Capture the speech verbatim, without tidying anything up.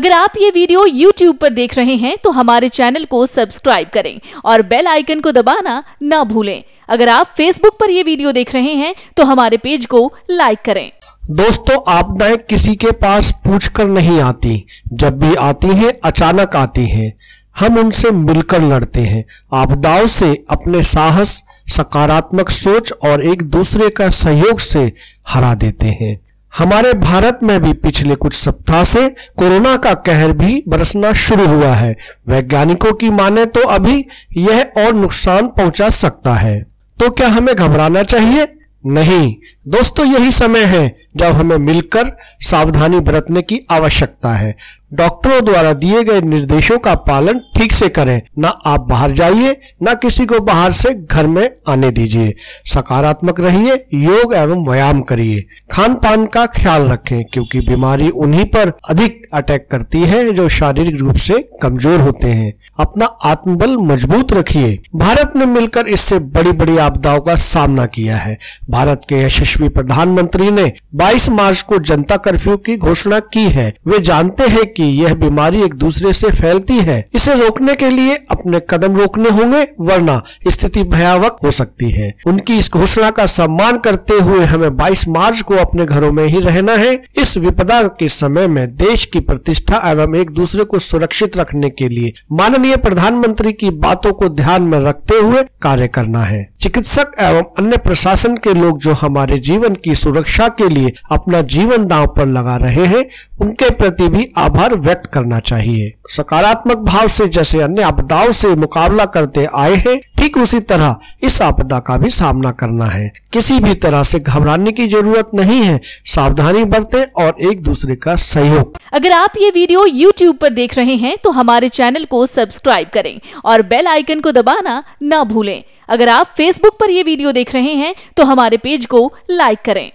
अगर आप ये वीडियो यूट्यूब पर देख रहे हैं तो हमारे चैनल को सब्सक्राइब करें और बेल आइकन को दबाना ना भूलें। अगर आप फेसबुक पर ये वीडियो देख रहे हैं तो हमारे पेज को लाइक करें। दोस्तों, आपदाएं किसी के पास पूछकर नहीं आती, जब भी आती हैं अचानक आती हैं। हम उनसे मिलकर लड़ते हैं। आपदाओं से अपने साहस, सकारात्मक सोच और एक दूसरे का सहयोग से हरा देते हैं। हमारे भारत में भी पिछले कुछ सप्ताह से कोरोना का कहर भी बरसना शुरू हुआ है। वैज्ञानिकों की माने तो अभी यह और नुकसान पहुंचा सकता है। तो क्या हमें घबराना चाहिए? नहीं दोस्तों, यही समय है जब हमें मिलकर सावधानी बरतने की आवश्यकता है। डॉक्टरों द्वारा दिए गए निर्देशों का पालन ठीक से करें। ना आप बाहर जाइए, ना किसी को बाहर से घर में आने दीजिए। सकारात्मक रहिए, योग एवं व्यायाम करिए। खान पान का ख्याल रखें, क्योंकि बीमारी उन्हीं पर अधिक अटैक करती है जो शारीरिक रूप से कमजोर होते हैं। अपना आत्मबल मजबूत रखिए। भारत ने मिलकर इससे बड़ी बड़ी आपदाओं का सामना किया है। भारत के यशस्वी प्रधानमंत्री ने बाईस मार्च को जनता कर्फ्यू की घोषणा की है। वे जानते हैं कि यह बीमारी एक दूसरे से फैलती है। इसे रोकने के लिए अपने कदम रोकने होंगे, वरना स्थिति भयावह हो सकती है। उनकी इस घोषणा का सम्मान करते हुए हमें बाईस मार्च को अपने घरों में ही रहना है। इस विपदा के समय में देश की प्रतिष्ठा एवं एक दूसरे को सुरक्षित रखने के लिए माननीय प्रधानमंत्री की बातों को ध्यान में रखते हुए कार्य करना है। चिकित्सक एवं अन्य प्रशासन के लोग जो हमारे जीवन की सुरक्षा के लिए अपना जीवन दांव पर लगा रहे हैं, उनके प्रति भी आभार व्यक्त करना चाहिए। सकारात्मक भाव से जैसे अन्य आपदाओं से मुकाबला करते आए हैं, ठीक उसी तरह इस आपदा का भी सामना करना है। किसी भी तरह से घबराने की जरूरत नहीं है। सावधानी बरतें और एक दूसरे का सहयोग। अगर आप ये वीडियो यूट्यूब पर देख रहे हैं तो हमारे चैनल को सब्सक्राइब करें और बेल आइकन को दबाना न भूलें। अगर आप फेसबुक पर ये वीडियो देख रहे हैं तो हमारे पेज को लाइक करें।